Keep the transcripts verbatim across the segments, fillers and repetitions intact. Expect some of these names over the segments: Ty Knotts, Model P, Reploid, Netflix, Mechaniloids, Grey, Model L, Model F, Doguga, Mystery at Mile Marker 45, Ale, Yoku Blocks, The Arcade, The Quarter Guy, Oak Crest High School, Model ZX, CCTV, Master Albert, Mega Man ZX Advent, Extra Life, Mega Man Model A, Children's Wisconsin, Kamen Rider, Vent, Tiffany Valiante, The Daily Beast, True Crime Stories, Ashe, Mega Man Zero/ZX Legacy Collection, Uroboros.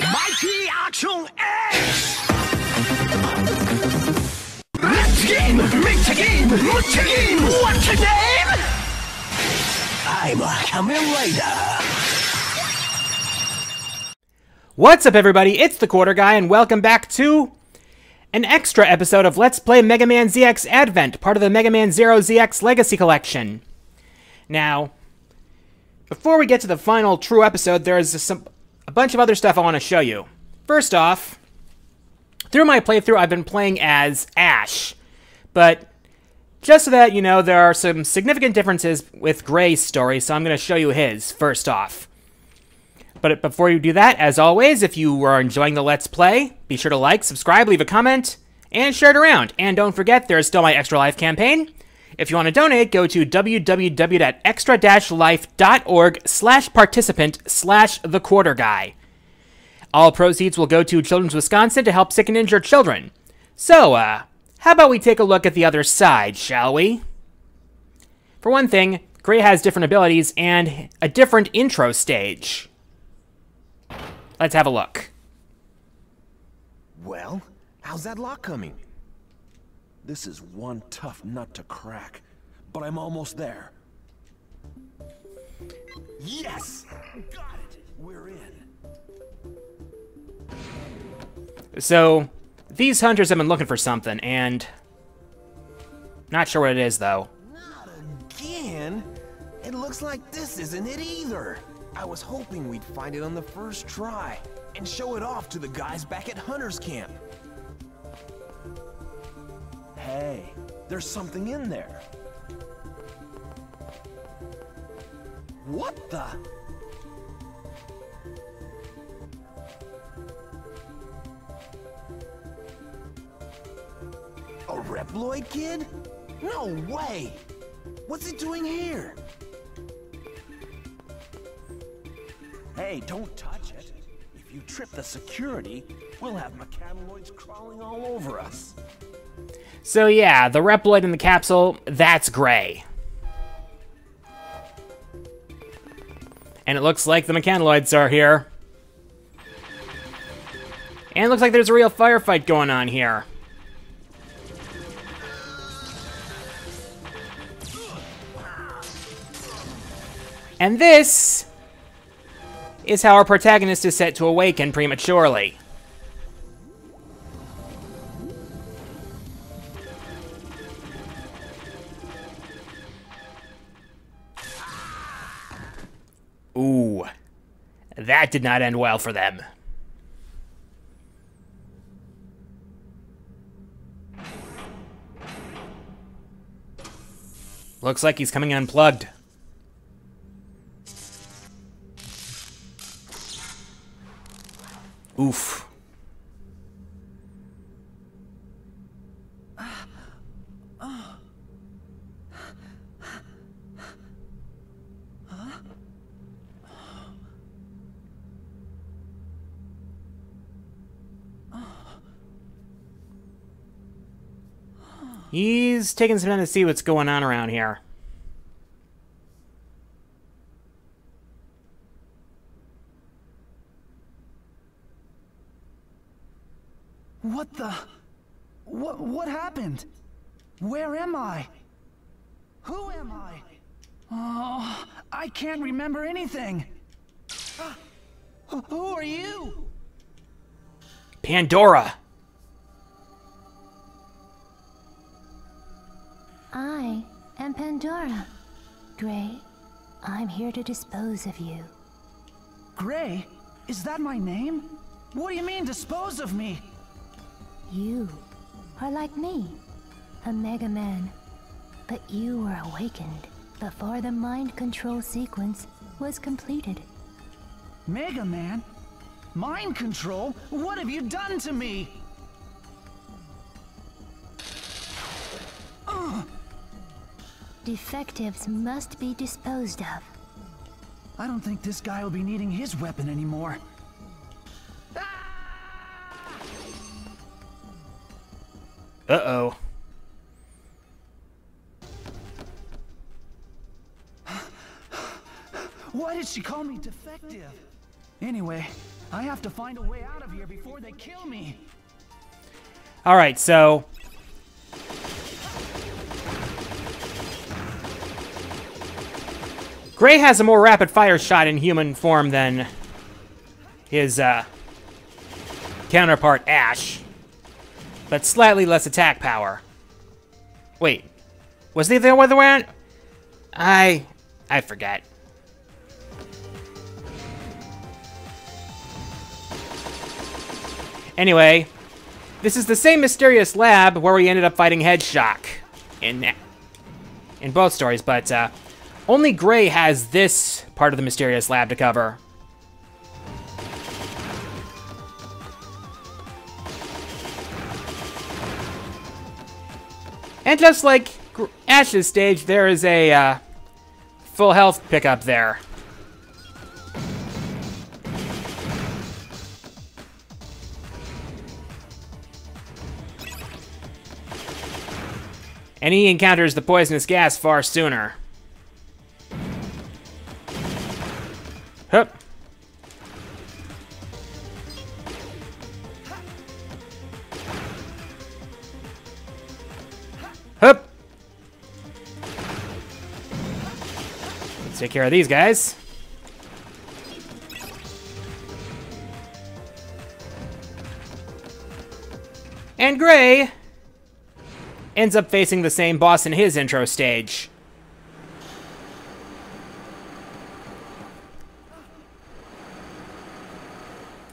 Mighty Action X! Let's game! Make the game! Look the game! What's your name? I'm a Kamen Rider. What's up, everybody? It's The Quarter Guy, and welcome back to an extra episode of Let's Play Mega Man Z X Advent, part of the Mega Man Zero Z X Legacy Collection. Now, before we get to the final true episode, there is some... a bunch of other stuff I want to show you. First off, through my playthrough, I've been playing as Ashe. But just so that you know, there are some significant differences with Grey's story, so I'm going to show you his first off. But before you do that, as always, if you are enjoying the Let's Play, be sure to like, subscribe, leave a comment, and share it around. And don't forget, there is still my Extra Life campaign. If you want to donate, go to w w w dot extra dash life dot org slash participant slash the quarter guy. All proceeds will go to Children's Wisconsin to help sick and injured children. So, uh, how about we take a look at the other side, shall we? For one thing, Grey has different abilities and a different intro stage. Let's have a look. Well, how's that lock coming? This is one tough nut to crack, but I'm almost there. Yes! Got it! We're in. So, these hunters have been looking for something, and... not sure what it is, though. Not again! It looks like this isn't it either! I was hoping we'd find it on the first try, and show it off to the guys back at Hunter's Camp. Hey, there's something in there. What the? A Reploid kid? No way! What's it doing here? Hey, don't touch it. If you trip the security, we'll have Mechaniloids crawling all over us. So yeah, the Reploid in the capsule, that's Grey. And it looks like the Mechaniloids are here. And it looks like there's a real firefight going on here. And this is how our protagonist is set to awaken prematurely. Ooh, that did not end well for them. Looks like he's coming unplugged. Oof. He's taking some time to see what's going on around here. What the? What, what happened? Where am I? Who am I? Oh, I can't remember anything. Who are you? Pandora. I am Pandora. Grey, I'm here to dispose of you. Grey? Is that my name? What do you mean, dispose of me? You are like me, a Mega Man. But you were awakened before the mind control sequence was completed. Mega Man? Mind control? What have you done to me? Ugh. Defectives must be disposed of. I don't think this guy will be needing his weapon anymore. Uh-oh. Why did she call me defective? Anyway, I have to find a way out of here before they kill me. All right, so Grey has a more rapid fire shot in human form than his uh, counterpart Ashe, but slightly less attack power. Wait, was they the other way? I I forget. Anyway, this is the same mysterious lab where we ended up fighting Headshock in in both stories, but uh, only Grey has this part of the mysterious lab to cover. And just like Ash's stage, there is a uh, full health pickup there. And he encounters the poisonous gas far sooner. Hup. Hup. Let's take care of these guys. And Grey ends up facing the same boss in his intro stage.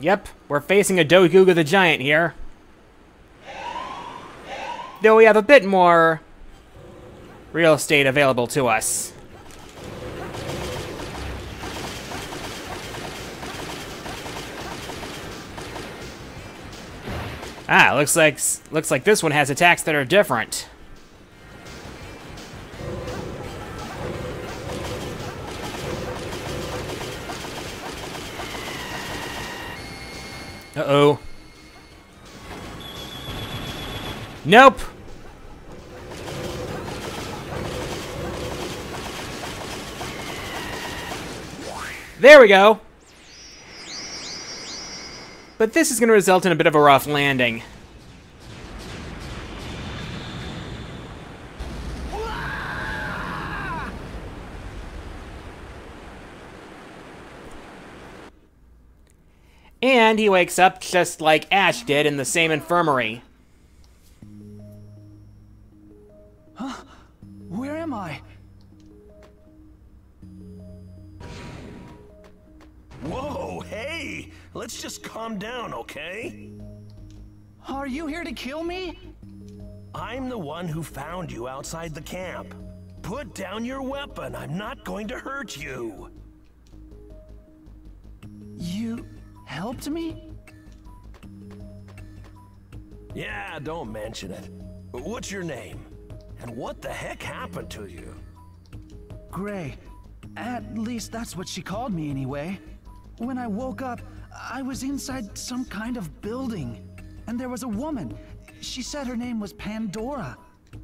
Yep, we're facing a Doguga the Giant here. Though we have a bit more real estate available to us. Ah, looks like looks like this one has attacks that are different. Uh-oh. Nope. There we go. But this is going to result in a bit of a rough landing. And he wakes up just like Ashe did in the same infirmary. Huh? Where am I? Whoa, hey! Let's just calm down, okay? Are you here to kill me? I'm the one who found you outside the camp. Put down your weapon. I'm not going to hurt you. You helped me? Yeah, don't mention it. What's your name? And what the heck happened to you? Grey. At least that's what she called me anyway. When I woke up, I was inside some kind of building, and there was a woman. She said her name was Pandora.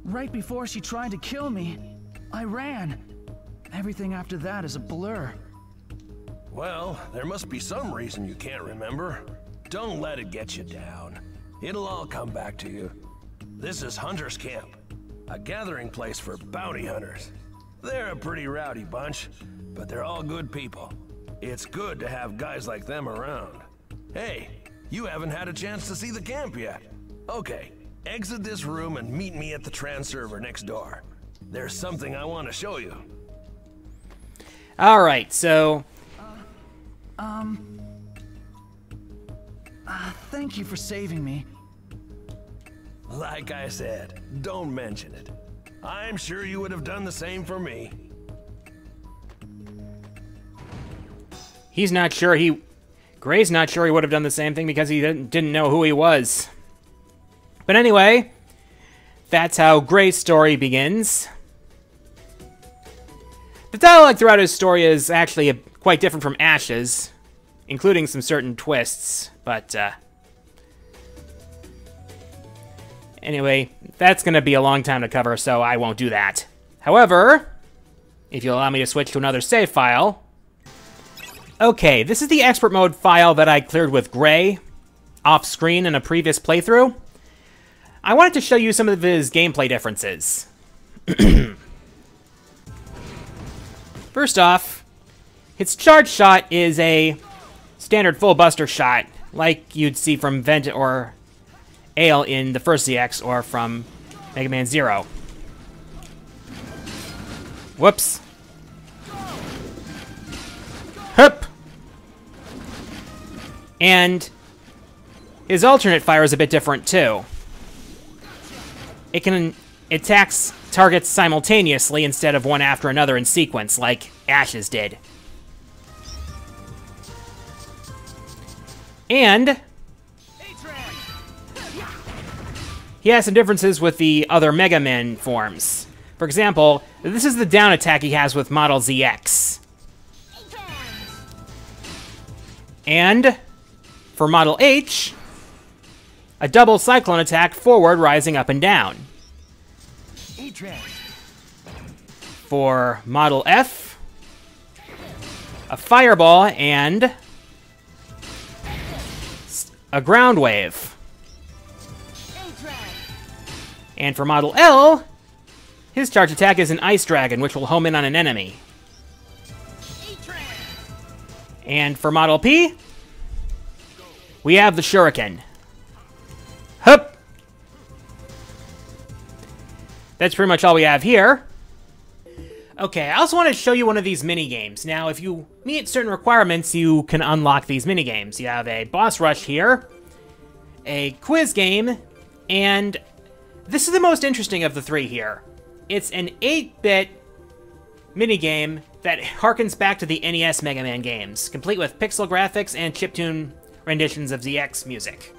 Right before she tried to kill me, I ran. Everything after that is a blur. Well, there must be some reason you can't remember. Don't let it get you down. It'll all come back to you. This is Hunter's Camp, a gathering place for bounty hunters. They're a pretty rowdy bunch, but they're all good people. It's good to have guys like them around. Hey, you haven't had a chance to see the camp yet. Okay, exit this room and meet me at the trans server next door. There's something I want to show you. All right, so... Uh, um... Uh, thank you for saving me. Like I said, don't mention it. I'm sure you would have done the same for me. He's not sure he... Grey's not sure he would have done the same thing because he didn't, didn't know who he was. But anyway, that's how Grey's story begins. The dialogue throughout his story is actually a, quite different from Ash's, including some certain twists, but... Uh, anyway, that's going to be a long time to cover, so I won't do that. However, if you'll allow me to switch to another save file... Okay, this is the expert mode file that I cleared with Grey off screen in a previous playthrough. I wanted to show you some of his gameplay differences. First off, his charge shot is a standard full buster shot, like you'd see from Vent or Ale in the first Z X or from Mega Man Zero. Whoops. Hup! And his alternate fire is a bit different too. It can attack targets simultaneously instead of one after another in sequence, like Ashe's did. And he has some differences with the other Mega Man forms. For example, this is the down attack he has with Model Z X. And for Model H, a double cyclone attack forward, rising up and down. For Model F, a fireball and a ground wave. And for Model L, his charge attack is an ice dragon, which will home in on an enemy. And for Model P, we have the shuriken. Hup! That's pretty much all we have here. Okay, I also want to show you one of these mini-games. Now, if you meet certain requirements, you can unlock these mini-games. You have a boss rush here, a quiz game, and this is the most interesting of the three here. It's an eight bit minigame that harkens back to the N E S Mega Man games, complete with pixel graphics and chiptune renditions of Z X music.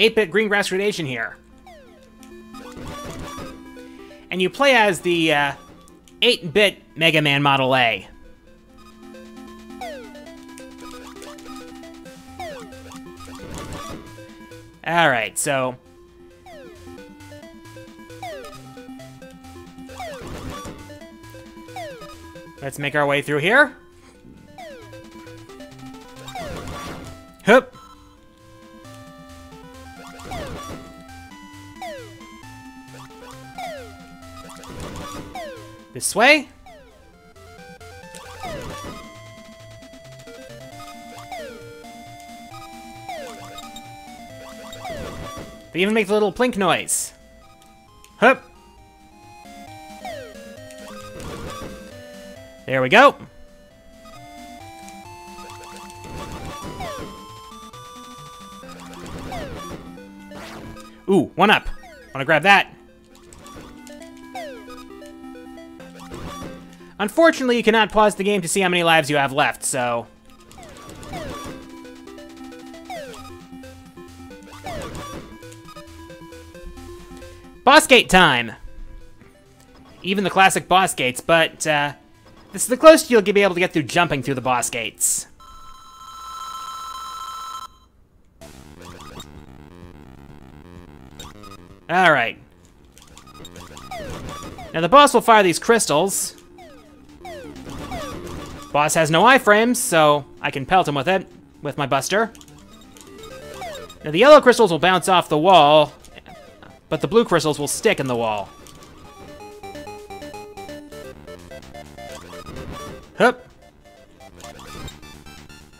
eight bit green grass gradation here. And you play as the uh, eight bit Mega Man Model A. Alright, so let's make our way through here. Hup. This way. They even make the little plink noise. Hup. There we go. Ooh, one up. Wanna grab that? Unfortunately, you cannot pause the game to see how many lives you have left, so boss gate time! Even the classic boss gates, but uh, this is the closest you'll be able to get through jumping through the boss gates. Alright. Now the boss will fire these crystals. Boss has no iframes, so I can pelt him with it, with my buster. Now the yellow crystals will bounce off the wall, but the blue crystals will stick in the wall. Hup.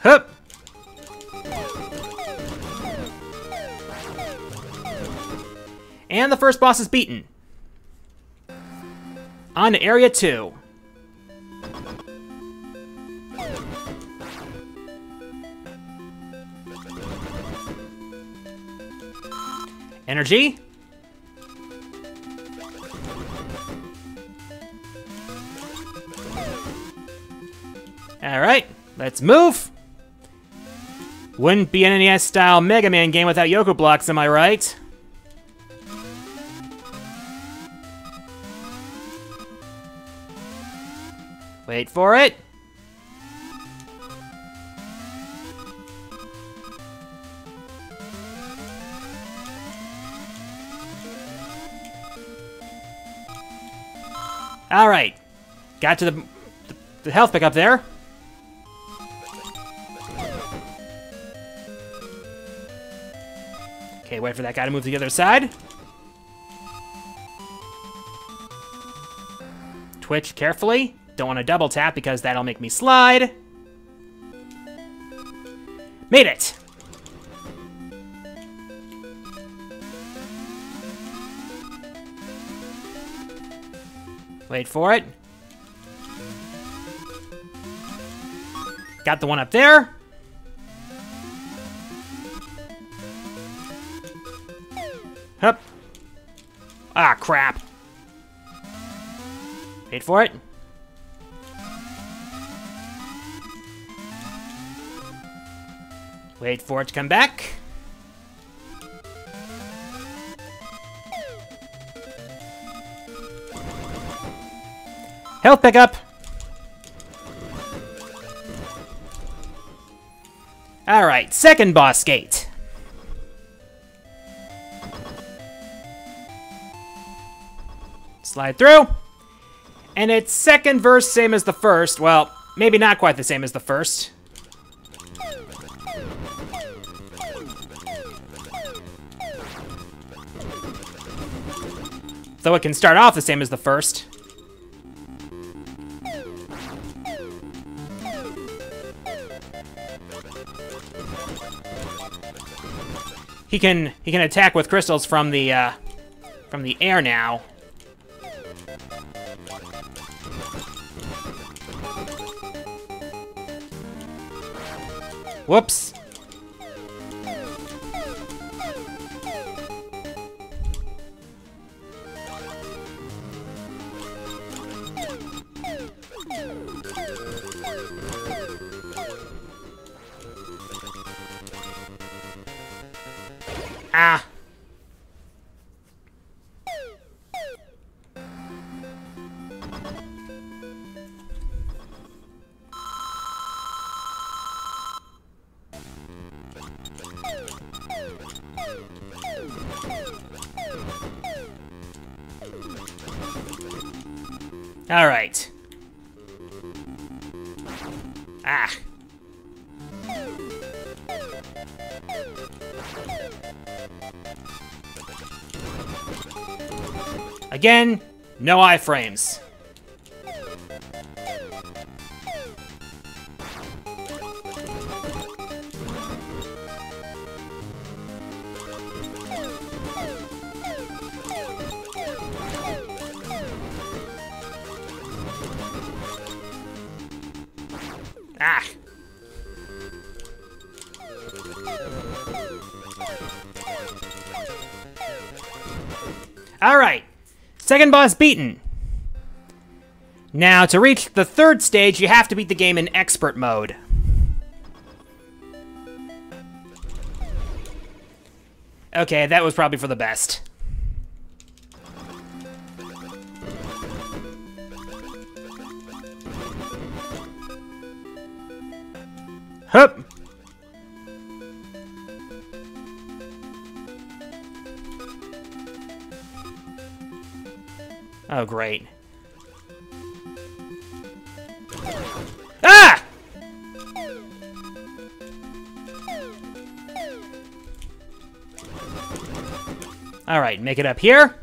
Hup. And the first boss is beaten. On to area two. Energy. All right, let's move. Wouldn't be an N E S-style Mega Man game without Yoku Blocks, am I right? Wait for it. All right, got to the the health back up there. Okay, wait for that guy to move to the other side. Twitch carefully. Don't want to double tap because that'll make me slide. Made it! Wait for it. Got the one up there. Hup. Ah, crap. Wait for it. Wait for it to come back. Health back up. All right, second boss gate. Slide through. And it's second verse, same as the first. Well, maybe not quite the same as the first. Though it can start off the same as the first. He can he can attack with crystals from the uh, from the air now. Whoops. Ah. All right. Ah. Again, no iframes. Ah. All right, second boss beaten. Now, to reach the third stage, you have to beat the game in expert mode. Okay, that was probably for the best. Hup. Oh, great. Ah! All right, make it up here.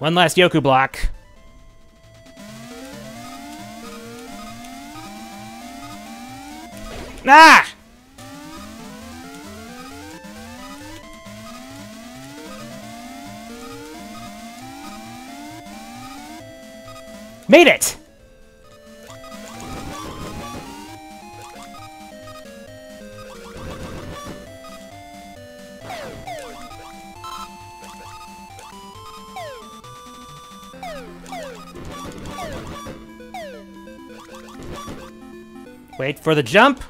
One last Yoku block. Ah! Made it! Wait for the jump.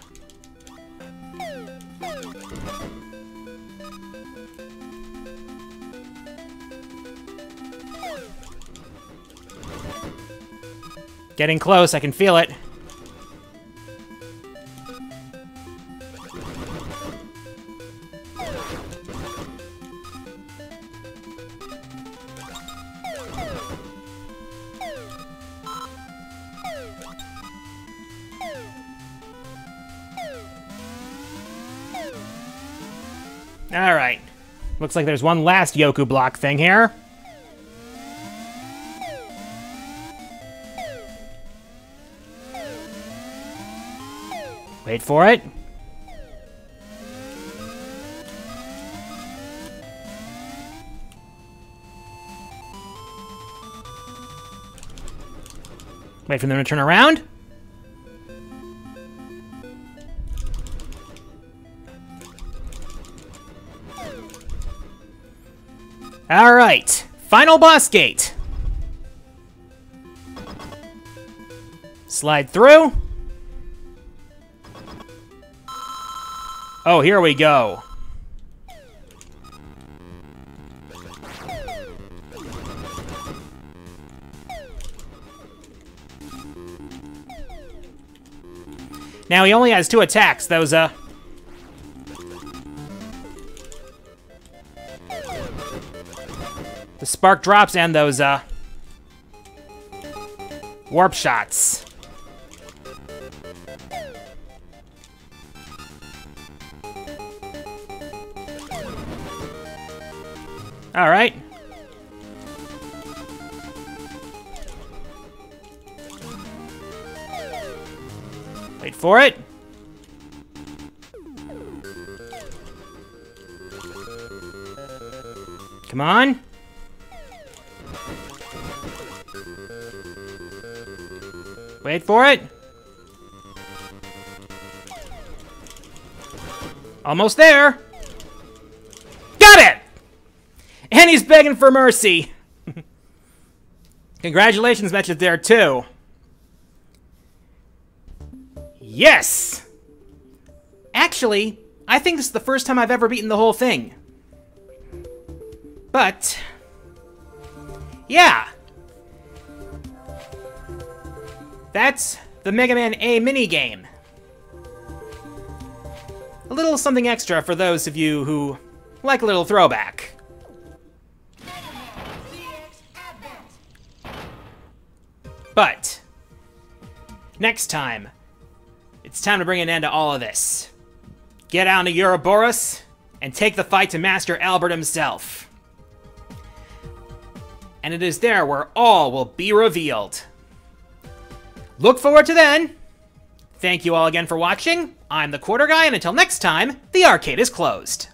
Getting close, I can feel it. Alright. Looks like there's one last Yoku block thing here. Wait for it. Wait for them to turn around. All right, final boss gate. Slide through. Oh, here we go. Now he only has two attacks, those, uh... the spark drops and those, uh... warp shots. All right. Wait for it. Come on. Wait for it. Almost there. And he's begging for mercy. Congratulations, matches there too. Yes! Actually, I think this is the first time I've ever beaten the whole thing. But, yeah. That's the Mega Man A minigame. A little something extra for those of you who like a little throwback. But, next time, it's time to bring an end to all of this. Get out to Uroboros and take the fight to Master Albert himself. And it is there where all will be revealed. Look forward to then. Thank you all again for watching. I'm the Quarter Guy, and until next time, the arcade is closed.